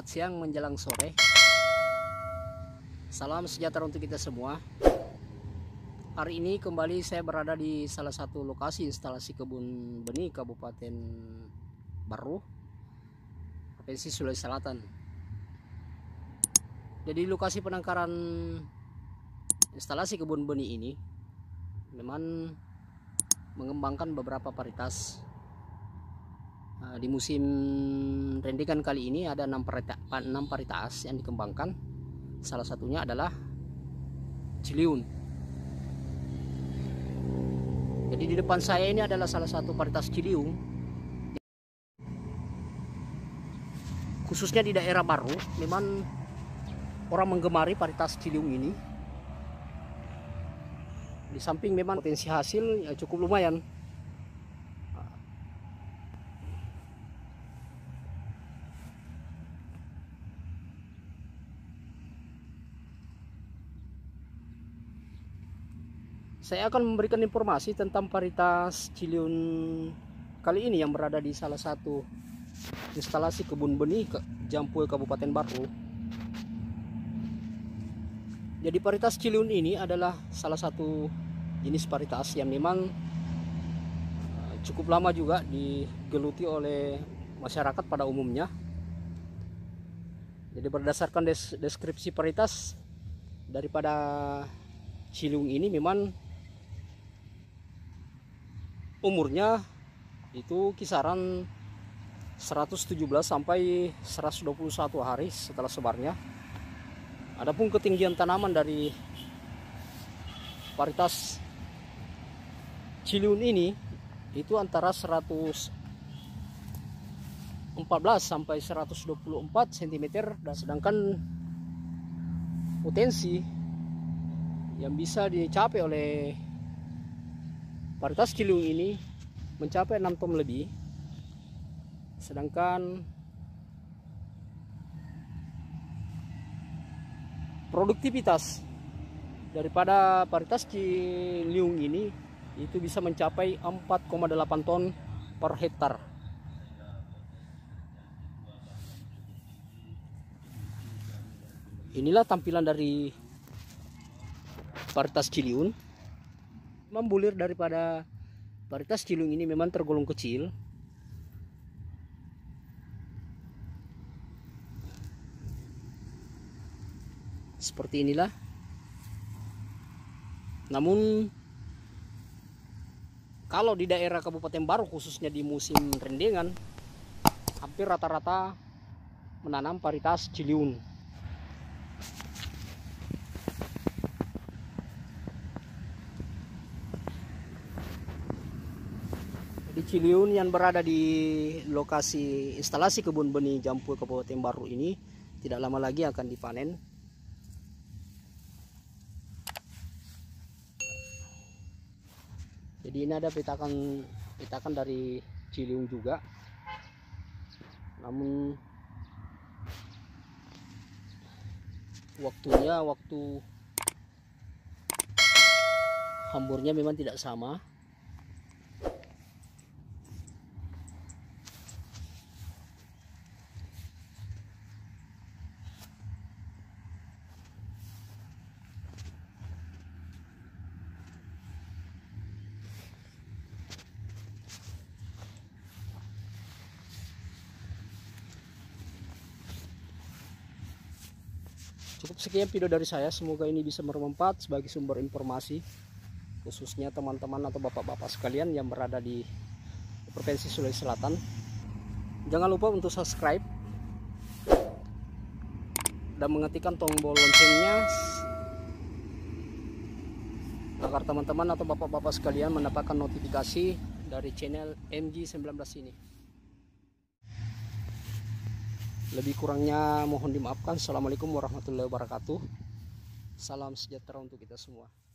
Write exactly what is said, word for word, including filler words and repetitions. Selamat siang menjelang sore. Salam sejahtera untuk kita semua. Hari ini kembali saya berada di salah satu lokasi instalasi kebun benih Kabupaten Barru, Provinsi Sulawesi Selatan. Jadi lokasi penangkaran instalasi kebun benih ini memang mengembangkan beberapa varietas. Di musim rendekan kali ini ada enam varietas yang dikembangkan. Salah satunya adalah Ciliwung. Jadi di depan saya ini adalah salah satu varietas Ciliwung, khususnya di daerah Barru. Memang orang menggemari varietas Ciliwung ini. Di samping memang potensi hasil ya cukup lumayan. Saya akan memberikan informasi tentang varietas Ciliwung kali ini yang berada di salah satu instalasi kebun benih Jampue, Kabupaten Barru. Jadi varietas Ciliwung ini adalah salah satu jenis varietas yang memang cukup lama juga digeluti oleh masyarakat pada umumnya. Jadi berdasarkan deskripsi varietas daripada Ciliwung ini, memang umurnya itu kisaran seratus tujuh belas sampai seratus dua puluh satu hari setelah sebarnya. Adapun ketinggian tanaman dari varietas Ciliwung ini itu antara seratus empat belas sampai seratus dua puluh empat sentimeter, dan sedangkan potensi yang bisa dicapai oleh varietas Ciliwung ini mencapai enam ton lebih, sedangkan produktivitas daripada varietas Ciliwung ini itu bisa mencapai empat koma delapan ton per hektar. Inilah tampilan dari varietas Ciliwung. Membulir daripada varietas Ciliwung ini memang tergolong kecil. Seperti inilah. Namun kalau di daerah Kabupaten Barru, khususnya di musim rendengan, hampir rata-rata menanam varietas Ciliwung. Ciliwung yang berada di lokasi instalasi kebun benih Jampue, Kabupaten Barru ini tidak lama lagi akan dipanen. Jadi ini ada petakan petakan dari Ciliwung juga. Namun waktunya waktu hamburnya memang tidak sama. Cukup sekian video dari saya, semoga ini bisa bermanfaat sebagai sumber informasi, khususnya teman-teman atau bapak-bapak sekalian yang berada di Provinsi Sulawesi Selatan. Jangan lupa untuk subscribe dan mengetikkan tombol loncengnya agar teman-teman atau bapak-bapak sekalian mendapatkan notifikasi dari channel M Gee sembilan belas ini. Lebih kurangnya mohon dimaafkan. Assalamualaikum warahmatullahi wabarakatuh. Salam sejahtera untuk kita semua.